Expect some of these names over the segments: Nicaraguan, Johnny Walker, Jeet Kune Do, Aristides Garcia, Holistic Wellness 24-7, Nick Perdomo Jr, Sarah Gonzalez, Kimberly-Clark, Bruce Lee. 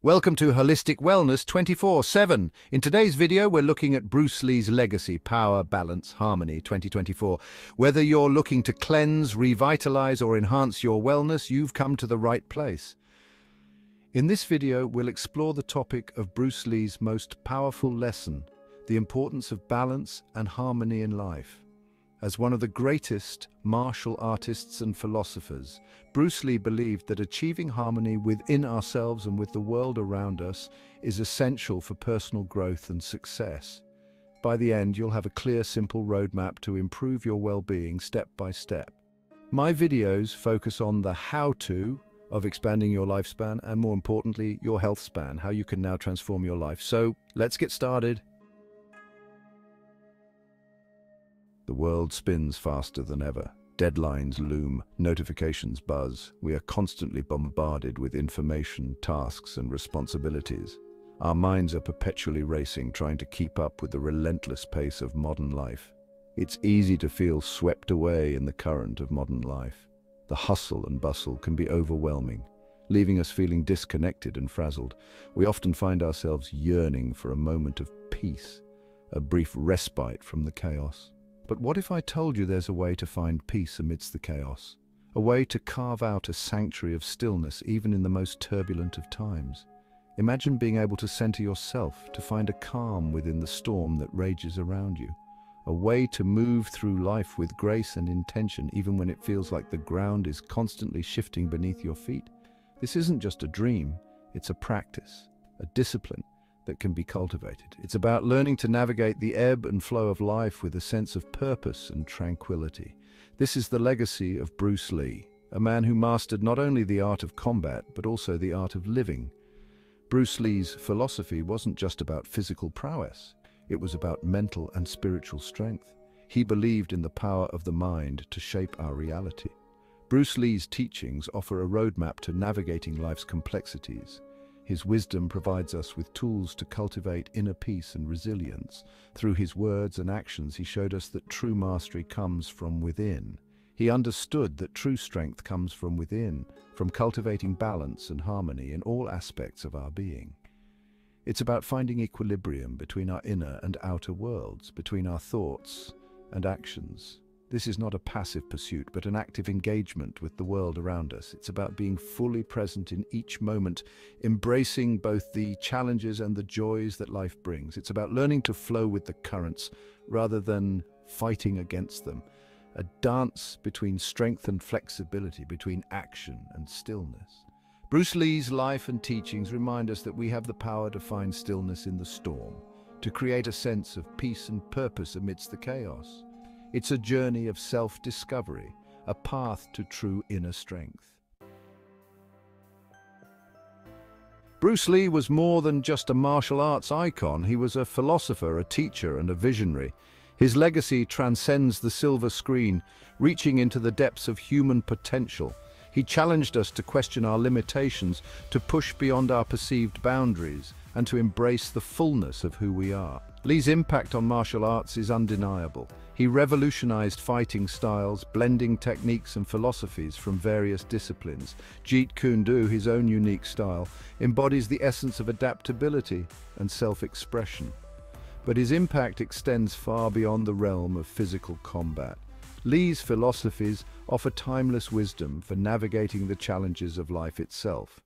Welcome to Holistic Wellness 24/7. In today's video, we're looking at Bruce Lee's legacy, Power, Balance, Harmony 2024. Whether you're looking to cleanse, revitalize, or enhance your wellness, you've come to the right place. In this video, we'll explore the topic of Bruce Lee's most powerful lesson, the importance of balance and harmony in life. As one of the greatest martial artists and philosophers, Bruce Lee believed that achieving harmony within ourselves and with the world around us is essential for personal growth and success. By the end, you'll have a clear, simple roadmap to improve your well-being step by step. My videos focus on the how-to of expanding your lifespan and, more importantly, your health span, how you can now transform your life. So let's get started. The world spins faster than ever. Deadlines loom, notifications buzz. We are constantly bombarded with information, tasks, and responsibilities. Our minds are perpetually racing, trying to keep up with the relentless pace of modern life. It's easy to feel swept away in the current of modern life. The hustle and bustle can be overwhelming, leaving us feeling disconnected and frazzled. We often find ourselves yearning for a moment of peace, a brief respite from the chaos. But what if I told you there's a way to find peace amidst the chaos? A way to carve out a sanctuary of stillness even in the most turbulent of times. Imagine being able to center yourself, to find a calm within the storm that rages around you. A way to move through life with grace and intention even when it feels like the ground is constantly shifting beneath your feet. This isn't just a dream, it's a practice, a discipline that can be cultivated. It's about learning to navigate the ebb and flow of life with a sense of purpose and tranquility. This is the legacy of Bruce Lee, a man who mastered not only the art of combat, but also the art of living. Bruce Lee's philosophy wasn't just about physical prowess, it was about mental and spiritual strength. He believed in the power of the mind to shape our reality. Bruce Lee's teachings offer a roadmap to navigating life's complexities. His wisdom provides us with tools to cultivate inner peace and resilience. Through his words and actions, he showed us that true mastery comes from within. He understood that true strength comes from within, from cultivating balance and harmony in all aspects of our being. It's about finding equilibrium between our inner and outer worlds, between our thoughts and actions. This is not a passive pursuit, but an active engagement with the world around us. It's about being fully present in each moment, embracing both the challenges and the joys that life brings. It's about learning to flow with the currents rather than fighting against them. A dance between strength and flexibility, between action and stillness. Bruce Lee's life and teachings remind us that we have the power to find stillness in the storm, to create a sense of peace and purpose amidst the chaos. It's a journey of self-discovery, a path to true inner strength. Bruce Lee was more than just a martial arts icon. He was a philosopher, a teacher, and a visionary. His legacy transcends the silver screen, reaching into the depths of human potential. He challenged us to question our limitations, to push beyond our perceived boundaries, and to embrace the fullness of who we are. Lee's impact on martial arts is undeniable. He revolutionized fighting styles, blending techniques and philosophies from various disciplines. Jeet Kune Do, his own unique style, embodies the essence of adaptability and self-expression. But his impact extends far beyond the realm of physical combat. Lee's philosophies offer timeless wisdom for navigating the challenges of life itself.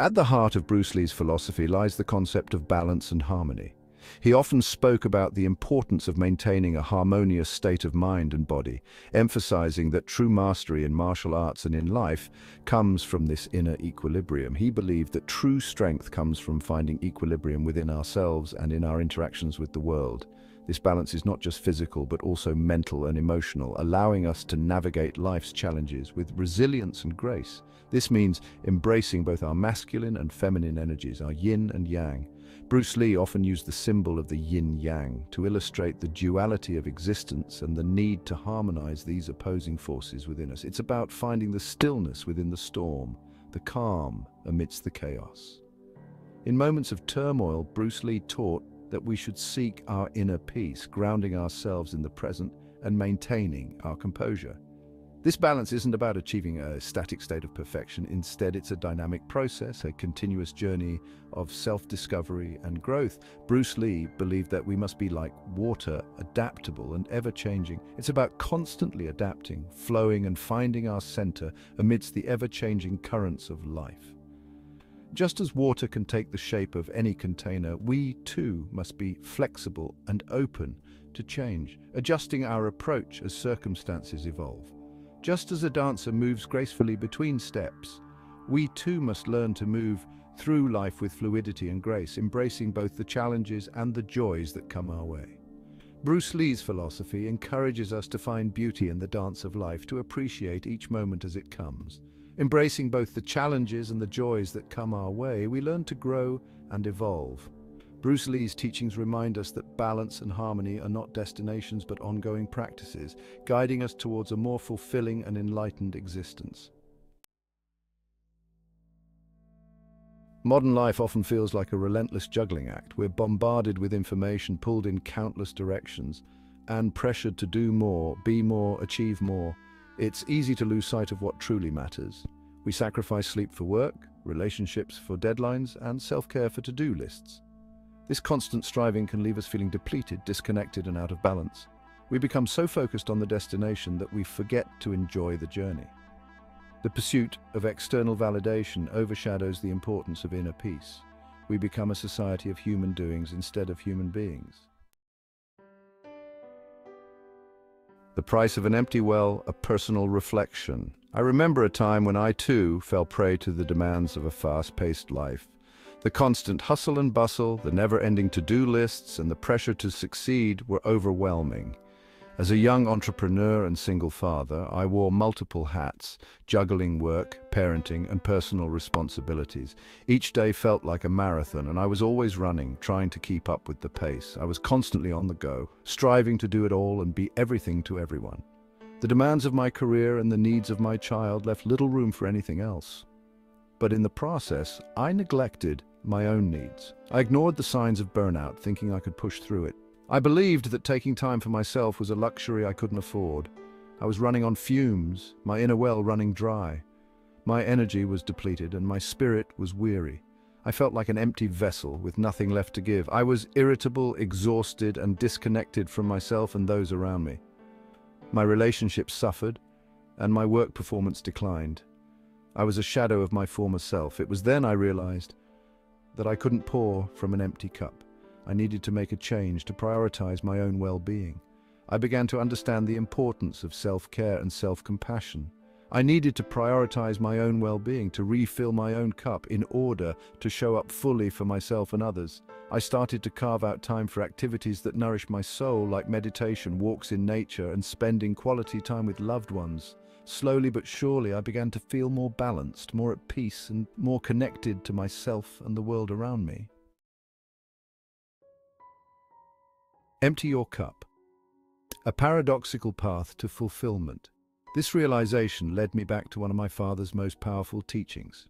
At the heart of Bruce Lee's philosophy lies the concept of balance and harmony. He often spoke about the importance of maintaining a harmonious state of mind and body, emphasizing that true mastery in martial arts and in life comes from this inner equilibrium. He believed that true strength comes from finding equilibrium within ourselves and in our interactions with the world. This balance is not just physical, but also mental and emotional, allowing us to navigate life's challenges with resilience and grace. This means embracing both our masculine and feminine energies, our yin and yang. Bruce Lee often used the symbol of the yin-yang to illustrate the duality of existence and the need to harmonize these opposing forces within us. It's about finding the stillness within the storm, the calm amidst the chaos. In moments of turmoil, Bruce Lee taught that we should seek our inner peace, grounding ourselves in the present and maintaining our composure. This balance isn't about achieving a static state of perfection. Instead, it's a dynamic process, a continuous journey of self-discovery and growth. Bruce Lee believed that we must be like water, adaptable and ever-changing. It's about constantly adapting, flowing and finding our center amidst the ever-changing currents of life. Just as water can take the shape of any container, we too must be flexible and open to change, adjusting our approach as circumstances evolve. Just as a dancer moves gracefully between steps, we too must learn to move through life with fluidity and grace, embracing both the challenges and the joys that come our way. Bruce Lee's philosophy encourages us to find beauty in the dance of life, to appreciate each moment as it comes. Embracing both the challenges and the joys that come our way, we learn to grow and evolve. Bruce Lee's teachings remind us that balance and harmony are not destinations but ongoing practices, guiding us towards a more fulfilling and enlightened existence. Modern life often feels like a relentless juggling act. We're bombarded with information, pulled in countless directions, and pressured to do more, be more, achieve more. It's easy to lose sight of what truly matters. We sacrifice sleep for work, relationships for deadlines, and self-care for to-do lists. This constant striving can leave us feeling depleted, disconnected, and out of balance. We become so focused on the destination that we forget to enjoy the journey. The pursuit of external validation overshadows the importance of inner peace. We become a society of human doings instead of human beings. The price of an empty well, a personal reflection. I remember a time when I too fell prey to the demands of a fast-paced life. The constant hustle and bustle, the never-ending to-do lists, and the pressure to succeed were overwhelming. As a young entrepreneur and single father, I wore multiple hats, juggling work, parenting, and personal responsibilities. Each day felt like a marathon, and I was always running, trying to keep up with the pace. I was constantly on the go, striving to do it all and be everything to everyone. The demands of my career and the needs of my child left little room for anything else. But in the process, I neglected my own needs. I ignored the signs of burnout, thinking I could push through it. I believed that taking time for myself was a luxury I couldn't afford. I was running on fumes, my inner well running dry. My energy was depleted and my spirit was weary. I felt like an empty vessel with nothing left to give. I was irritable, exhausted, and disconnected from myself and those around me. My relationships suffered and my work performance declined. I was a shadow of my former self. It was then I realized that I couldn't pour from an empty cup. I needed to make a change to prioritize my own well-being. I began to understand the importance of self-care and self-compassion. I needed to prioritize my own well-being, to refill my own cup in order to show up fully for myself and others. I started to carve out time for activities that nourish my soul, like meditation, walks in nature, and spending quality time with loved ones. Slowly but surely, I began to feel more balanced, more at peace, and more connected to myself and the world around me. Empty your cup. A paradoxical path to fulfillment. This realization led me back to one of my father's most powerful teachings.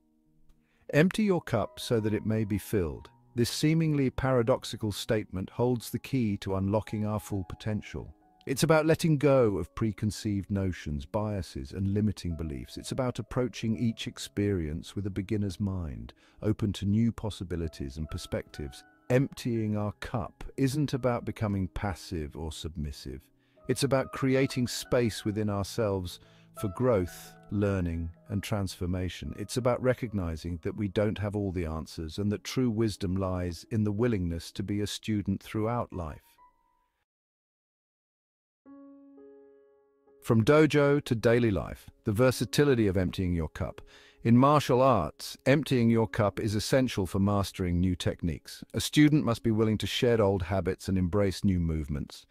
Empty your cup so that it may be filled. This seemingly paradoxical statement holds the key to unlocking our full potential. It's about letting go of preconceived notions, biases, and limiting beliefs. It's about approaching each experience with a beginner's mind, open to new possibilities and perspectives. Emptying our cup isn't about becoming passive or submissive. It's about creating space within ourselves for growth, learning, and transformation. It's about recognizing that we don't have all the answers and that true wisdom lies in the willingness to be a student throughout life. From dojo to daily life, the versatility of emptying your cup. In martial arts, emptying your cup is essential for mastering new techniques. A student must be willing to shed old habits and embrace new movements.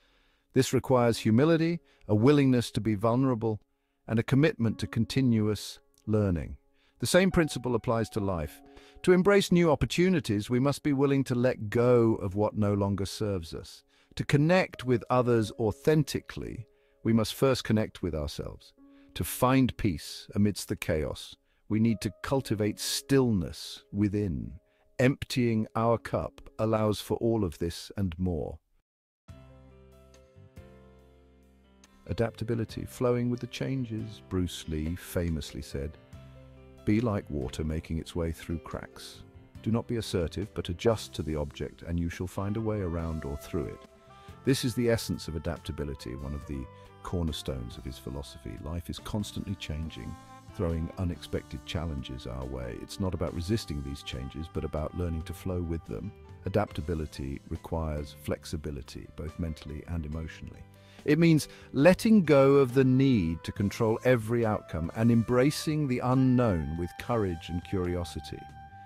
This requires humility, a willingness to be vulnerable, and a commitment to continuous learning. The same principle applies to life. To embrace new opportunities, we must be willing to let go of what no longer serves us. To connect with others authentically, we must first connect with ourselves. To find peace amidst the chaos, we need to cultivate stillness within. Emptying our cup allows for all of this and more. adaptability, flowing with the changes. Bruce Lee famously said, "Be like water making its way through cracks. Do not be assertive, but adjust to the object and you shall find a way around or through it." This is the essence of adaptability, one of the cornerstones of his philosophy. Life is constantly changing, throwing unexpected challenges our way. It's not about resisting these changes, but about learning to flow with them. Adaptability requires flexibility, both mentally and emotionally. It means letting go of the need to control every outcome and embracing the unknown with courage and curiosity.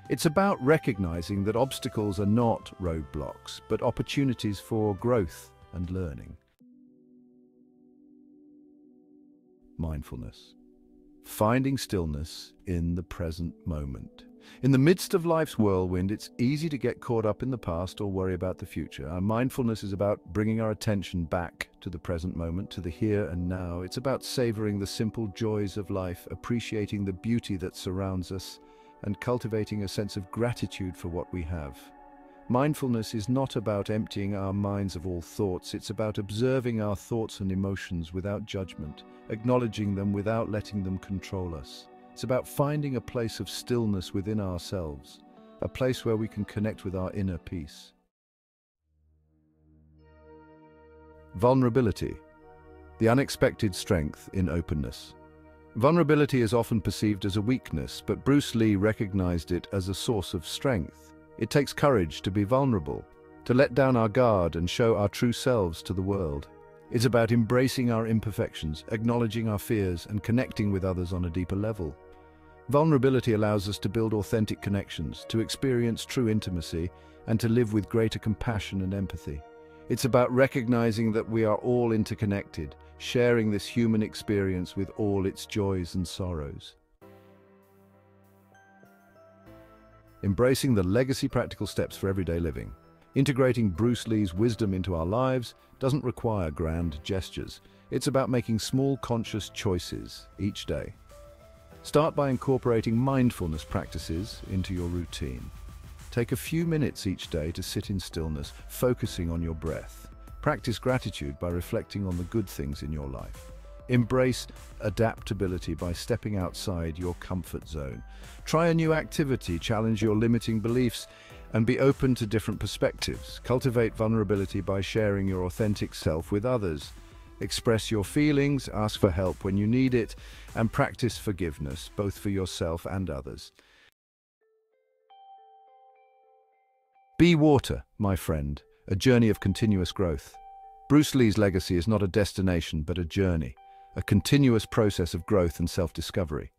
It's about recognizing that obstacles are not roadblocks, but opportunities for growth and learning. Mindfulness. Finding stillness in the present moment. In the midst of life's whirlwind, it's easy to get caught up in the past or worry about the future. Our mindfulness is about bringing our attention back to the present moment, to the here and now. It's about savoring the simple joys of life, appreciating the beauty that surrounds us, and cultivating a sense of gratitude for what we have. Mindfulness is not about emptying our minds of all thoughts. It's about observing our thoughts and emotions without judgment, acknowledging them without letting them control us. It's about finding a place of stillness within ourselves, a place where we can connect with our inner peace. Vulnerability. The unexpected strength in openness. Vulnerability is often perceived as a weakness, but Bruce Lee recognized it as a source of strength. It takes courage to be vulnerable, to let down our guard and show our true selves to the world. It's about embracing our imperfections, acknowledging our fears, and connecting with others on a deeper level. Vulnerability allows us to build authentic connections, to experience true intimacy, and to live with greater compassion and empathy. It's about recognizing that we are all interconnected, sharing this human experience with all its joys and sorrows. Embracing the legacy practical steps for everyday living. Integrating Bruce Lee's wisdom into our lives doesn't require grand gestures. It's about making small conscious choices each day. Start by incorporating mindfulness practices into your routine. Take a few minutes each day to sit in stillness, focusing on your breath. Practice gratitude by reflecting on the good things in your life. Embrace adaptability by stepping outside your comfort zone. Try a new activity, challenge your limiting beliefs, and be open to different perspectives. Cultivate vulnerability by sharing your authentic self with others. Express your feelings, ask for help when you need it, and practice forgiveness, both for yourself and others. Be water, my friend, a journey of continuous growth. Bruce Lee's legacy is not a destination, but a journey, a continuous process of growth and self-discovery.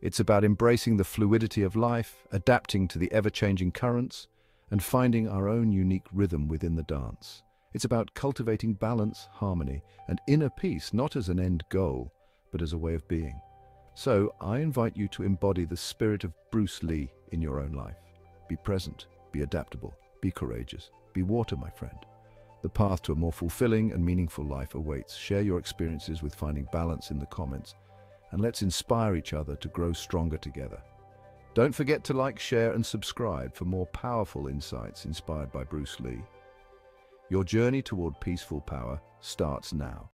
It's about embracing the fluidity of life, adapting to the ever-changing currents, and finding our own unique rhythm within the dance. It's about cultivating balance, harmony, and inner peace, not as an end goal, but as a way of being. So, I invite you to embody the spirit of Bruce Lee in your own life. Be present, be adaptable, be courageous, be water, my friend. The path to a more fulfilling and meaningful life awaits. Share your experiences with finding balance in the comments, and let's inspire each other to grow stronger together. Don't forget to like, share, and subscribe for more powerful insights inspired by Bruce Lee. Your journey toward peaceful power starts now.